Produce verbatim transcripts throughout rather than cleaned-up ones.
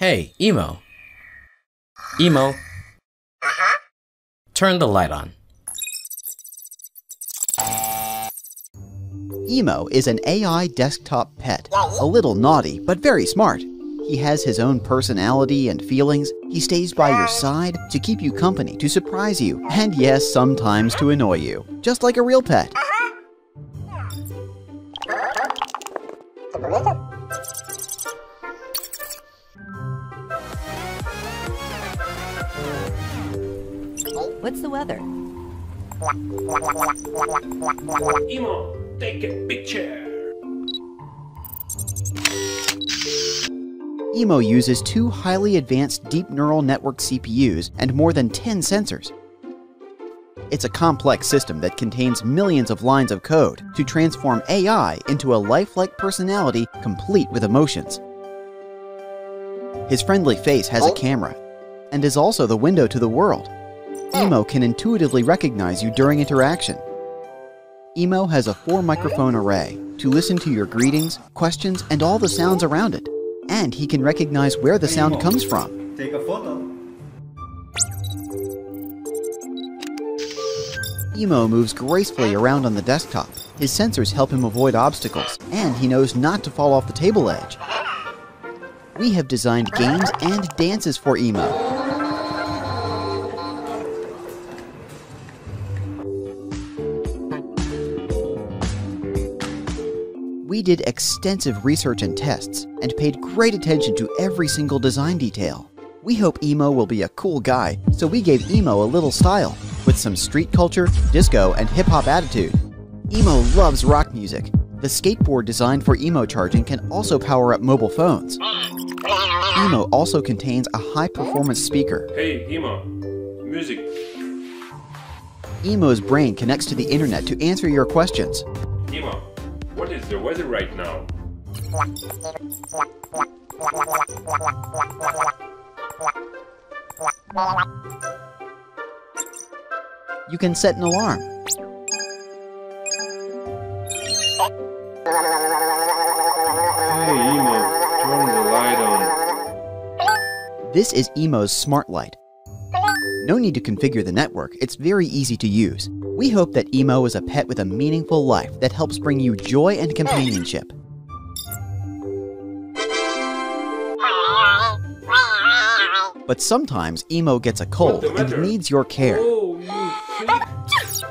Hey, Emo. Emo. Uh-huh. Turn the light on. Emo is an A I desktop pet, a little naughty, but very smart. He has his own personality and feelings. He stays by your side to keep you company, to surprise you, and yes, sometimes to annoy you, just like a real pet. What's the weather? Emo. Take a picture. Emo uses two highly advanced deep neural network C P Us and more than ten sensors. It's a complex system that contains millions of lines of code to transform A I into a lifelike personality complete with emotions. His friendly face has a camera and is also the window to the world. Emo can intuitively recognize you during interaction. Emo has a four-microphone array to listen to your greetings, questions, and all the sounds around it. And he can recognize where the sound comes from. Take a photo. Emo moves gracefully around on the desktop. His sensors help him avoid obstacles, and he knows not to fall off the table edge. We have designed games and dances for Emo. We did extensive research and tests, and paid great attention to every single design detail. We hope Emo will be a cool guy, so we gave Emo a little style, with some street culture, disco, and hip-hop attitude. Emo loves rock music. The skateboard designed for Emo charging can also power up mobile phones. Emo also contains a high-performance speaker. Hey, Emo. Music. Emo's brain connects to the internet to answer your questions. Emo. What is the weather right now? You can set an alarm. Hey Emo, turn the light on. This is Emo's smart light. No need to configure the network, it's very easy to use. We hope that Emo is a pet with a meaningful life that helps bring you joy and companionship. But sometimes Emo gets a cold and needs your care. Oh, you sick.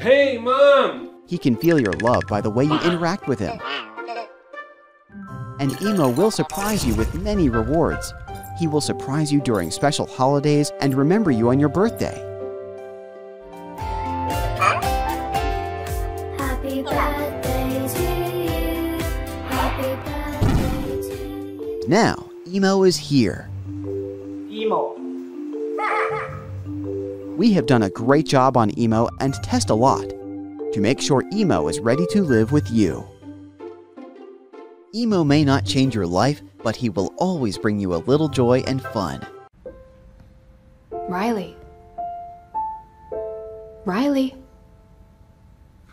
Hey, Mom! He can feel your love by the way you interact with him. And Emo will surprise you with many rewards. He will surprise you during special holidays and remember you on your birthday. Happy birthday to you. Happy birthday to you. Now, Emo is here. Emo. We have done a great job on Emo and test a lot to make sure Emo is ready to live with you. Emo may not change your life, but he will always bring you a little joy and fun. Riley. Riley.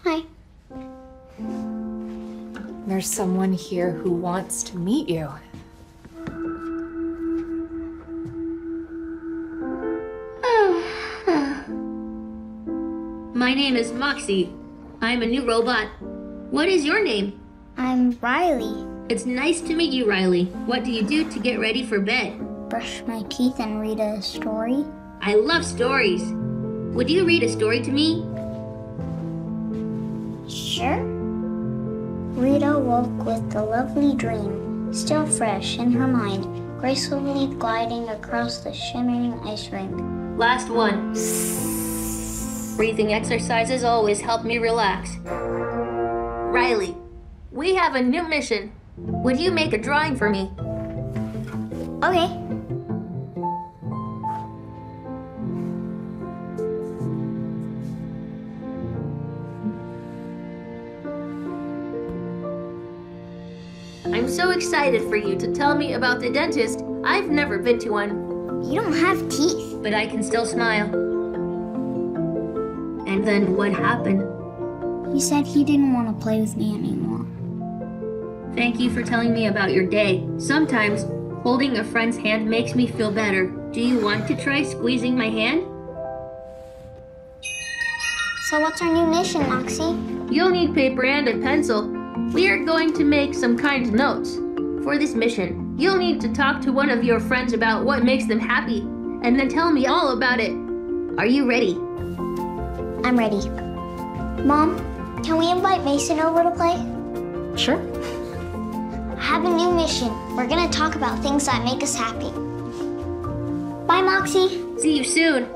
Hi. There's someone here who wants to meet you. My name is Moxie. I'm a new robot. What is your name? I'm Riley. It's nice to meet you, Riley. What do you do to get ready for bed? Brush my teeth and read a story. I love stories. Would you read a story to me? Sure. Rita woke with a lovely dream, still fresh in her mind, gracefully gliding across the shimmering ice rink. Last one. Breathing exercises always help me relax. Riley, we have a new mission. Would you make a drawing for me? Okay. I'm so excited for you to tell me about the dentist. I've never been to one. You don't have teeth. But I can still smile. And then what happened? He said he didn't want to play with me anymore. Thank you for telling me about your day. Sometimes, holding a friend's hand makes me feel better. Do you want to try squeezing my hand? So what's our new mission, Moxie? You'll need paper and a pencil. We are going to make some kind notes. For this mission, you'll need to talk to one of your friends about what makes them happy, and then tell me all about it. Are you ready? I'm ready. Mom, can we invite Mason over to play? Sure. I have a new mission. We're gonna talk about things that make us happy. Bye, Moxie. See you soon.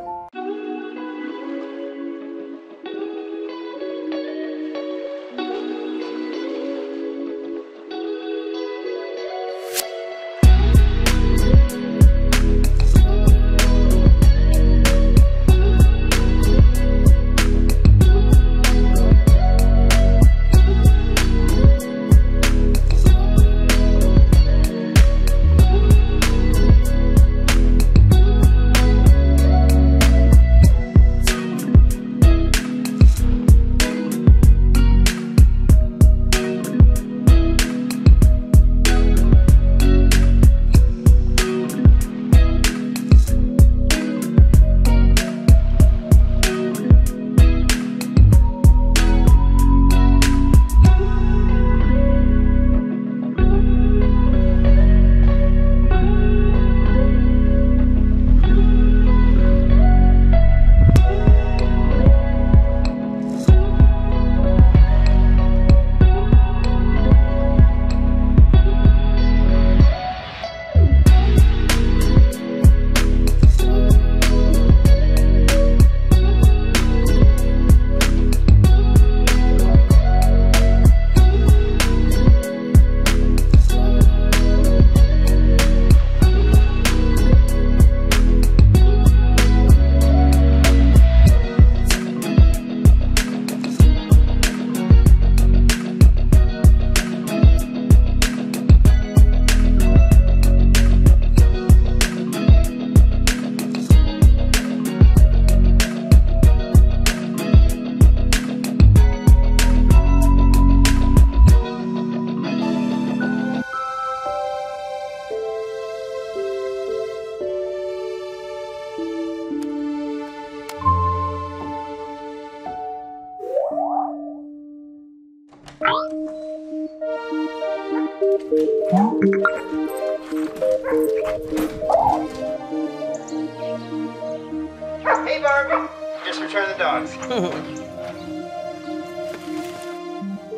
Hey, Barbie. Just return the dogs.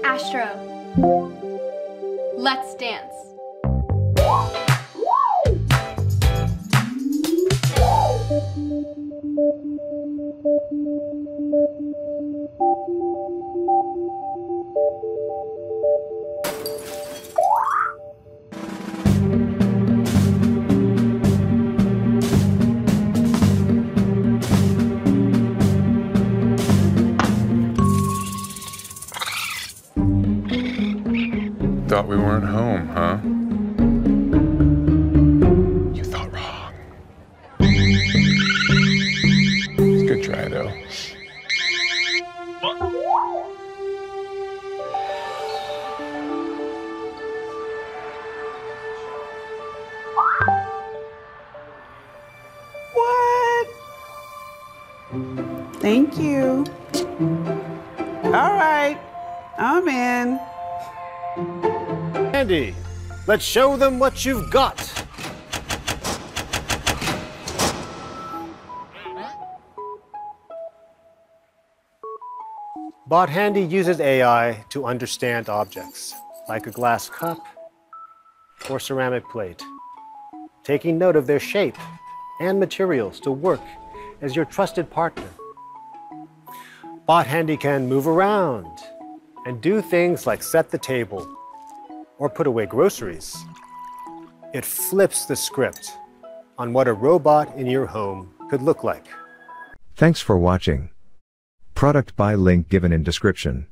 Astro. Let's dance. Thought we weren't home, huh? You thought wrong. It's a good try, though. What? Thank you. All right, I'm in. Handy, let's show them what you've got. Bot Handy uses A I to understand objects, like a glass cup or ceramic plate, taking note of their shape and materials to work as your trusted partner. Bot Handy can move around and do things like set the table or put away groceries. It flips the script on what a robot in your home could look like. Thanks for watching. Product by link given in description.